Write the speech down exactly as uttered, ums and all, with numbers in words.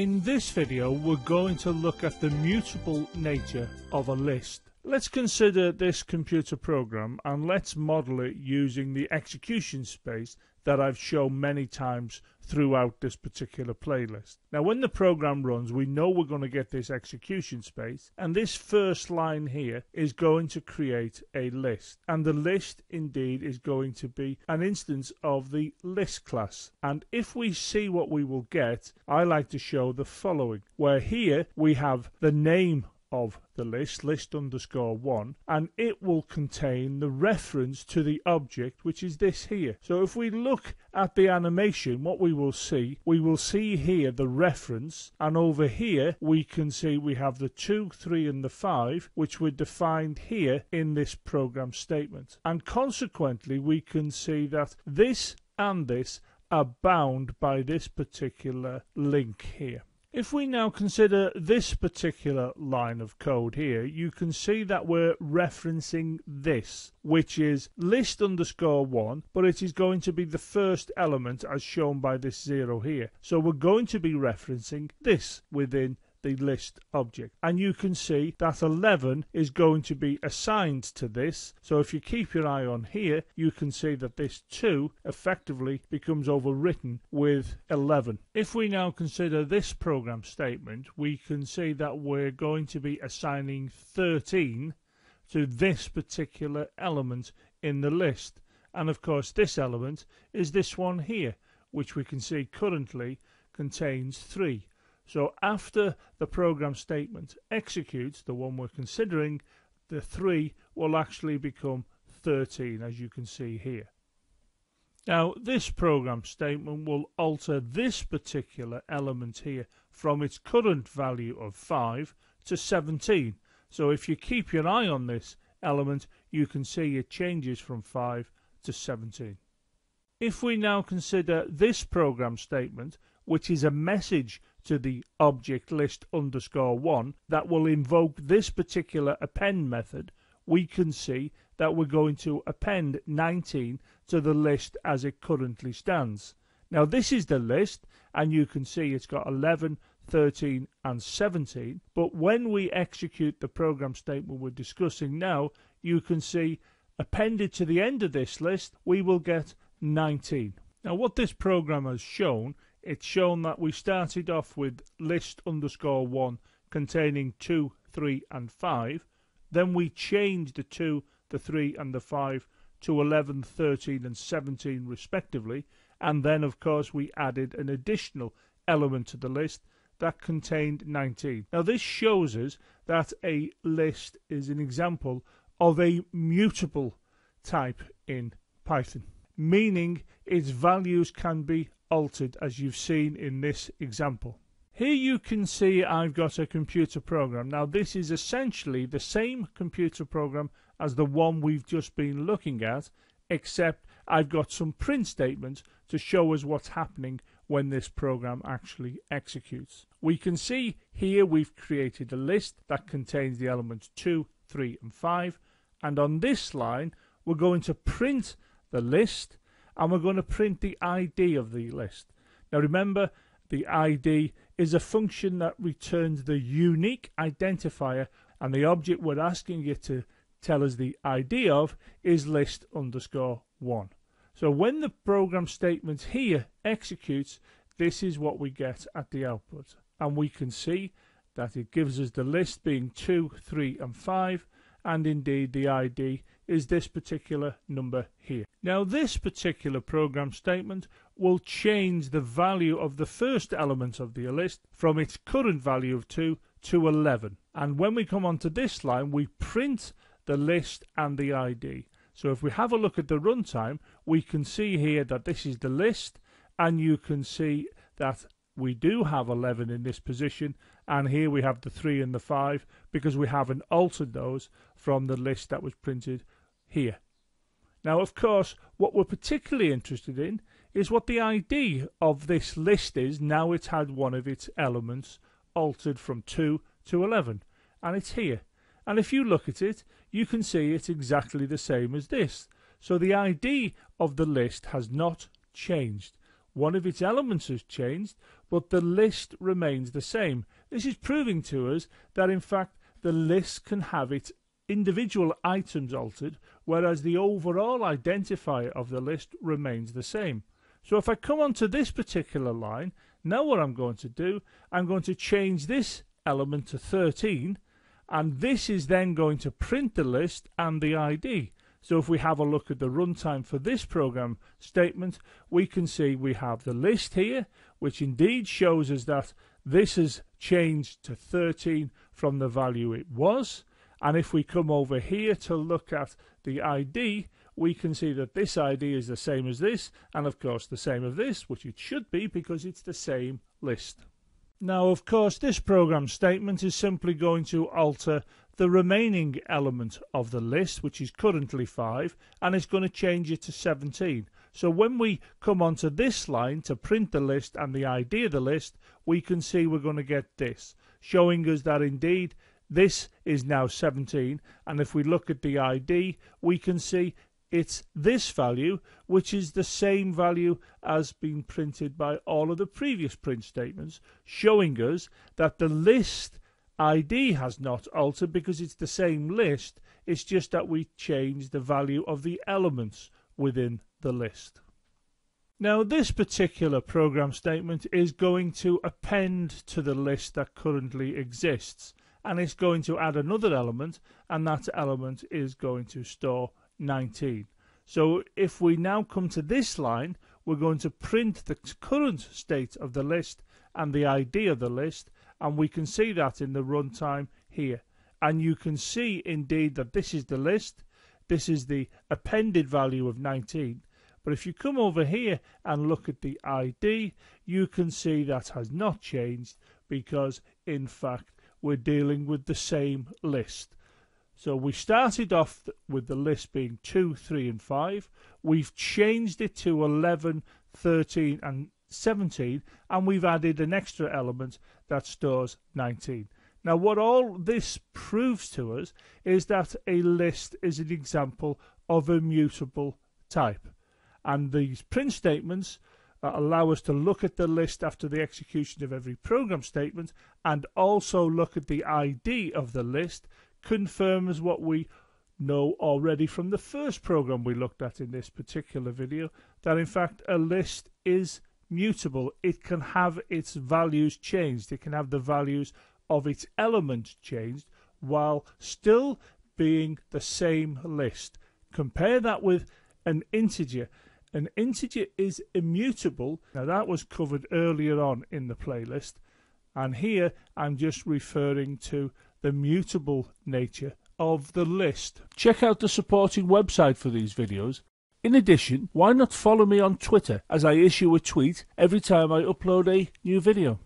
In this video, we're going to look at the mutable nature of a list. Let's consider this computer program and let's model it using the execution space that I've shown many times throughout this particular playlist. Now, when the program runs, we know we're going to get this execution space, and this first line here is going to create a list. And the list indeed is going to be an instance of the list class. And if we see what we will get, I like to show the following, where here we have the name of the list, list underscore one, and it will contain the reference to the object, which is this here. So if we look at the animation, what we will see, we will see here the reference, and over here we can see we have the two, three, and the five, which were defined here in this program statement. And consequently, we can see that this and this are bound by this particular link here. If we now consider this particular line of code here, you can see that we're referencing this, which is list underscore one, but it is going to be the first element as shown by this zero here. So we're going to be referencing this within the list object. And you can see that eleven is going to be assigned to this. So if you keep your eye on here, you can see that this two effectively becomes overwritten with eleven. If we now consider this program statement, we can see that we're going to be assigning thirteen to this particular element in the list. And of course, this element is this one here, which we can see currently contains three. So after the program statement executes, the one we're considering, the three will actually become thirteen, as you can see here. Now, this program statement will alter this particular element here from its current value of five to seventeen. So if you keep your eye on this element, you can see it changes from five to seventeen. If we now consider this program statement, which is a message to the object list underscore one that will invoke this particular append method, we can see that we're going to append nineteen to the list as it currently stands. Now, this is the list, and you can see it's got eleven, thirteen, and seventeen, but when we execute the program statement we're discussing now, you can see appended to the end of this list we will get nineteen. Now, what this program has shown, it's shown that we started off with list underscore one containing two, three, and five. Then we changed the two, the three, and the five to eleven, thirteen, and seventeen respectively. And then, of course, we added an additional element to the list that contained nineteen. Now, this shows us that a list is an example of a mutable type in Python, meaning its values can be altered, as you've seen in this example. Here you can see I've got a computer program. Now, this is essentially the same computer program as the one we've just been looking at, except I've got some print statements to show us what's happening when this program actually executes. We can see here we've created a list that contains the elements two, three, and five, and on this line we're going to print the list, and we're going to print the I D of the list. Now, remember, the I D is a function that returns the unique identifier, and the object we're asking it to tell us the I D of is list underscore one. So when the program statement here executes, this is what we get at the output. And we can see that it gives us the list being two, three, and five, and indeed the I D is this particular number here. Now, this particular program statement will change the value of the first element of the list from its current value of two to eleven. And when we come onto this line, we print the list and the I D. So if we have a look at the runtime, we can see here that this is the list, and you can see that we do have eleven in this position, and here we have the three and the five because we haven't altered those from the list that was printed here. Now, of course, what we're particularly interested in is what the I D of this list is now it's had one of its elements altered from two to eleven, and it's here. And if you look at it, you can see it's exactly the same as this. So the I D of the list has not changed. One of its elements has changed, but the list remains the same. This is proving to us that, in fact, the list can have its individual items altered, whereas the overall identifier of the list remains the same. So if I come onto this particular line, now what I'm going to do, I'm going to change this element to thirteen, and this is then going to print the list and the I D. So if we have a look at the runtime for this program statement, we can see we have the list here, which indeed shows us that this has changed to thirteen from the value it was. And if we come over here to look at the I D, we can see that this I D is the same as this, and of course the same as this, which it should be because it's the same list. Now, of course, this program statement is simply going to alter the remaining element of the list, which is currently five, and it's going to change it to seventeen. So when we come onto this line to print the list and the I D of the list, we can see we're going to get this, showing us that indeed this is now seventeen, and if we look at the I D, we can see it's this value, which is the same value as being printed by all of the previous print statements, showing us that the list I D has not altered because it's the same list. It's just that we changed the value of the elements within the list. Now, this particular program statement is going to append to the list that currently exists, and it's going to add another element, and that element is going to store nineteen. So if we now come to this line, we're going to print the current state of the list and the I D of the list, and we can see that in the runtime here. And you can see indeed that this is the list, this is the appended value of nineteen. But if you come over here and look at the I D, you can see that has not changed because, in fact, we're dealing with the same list. So we started off with the list being two, three and five. We've changed it to eleven, thirteen and seventeen, and we've added an extra element that stores nineteen. Now, what all this proves to us is that a list is an example of a mutable type, and these print statements that allow us to look at the list after the execution of every program statement and also look at the I D of the list confirms what we know already from the first program we looked at in this particular video, that in fact a list is mutable. It can have its values changed, it can have the values of its elements changed while still being the same list. Compare that with an integer. An integer is immutable. Now, that was covered earlier on in the playlist, and here I'm just referring to the mutable nature of the list. Check out the supporting website for these videos. In addition, why not follow me on Twitter, as I issue a tweet every time I upload a new video.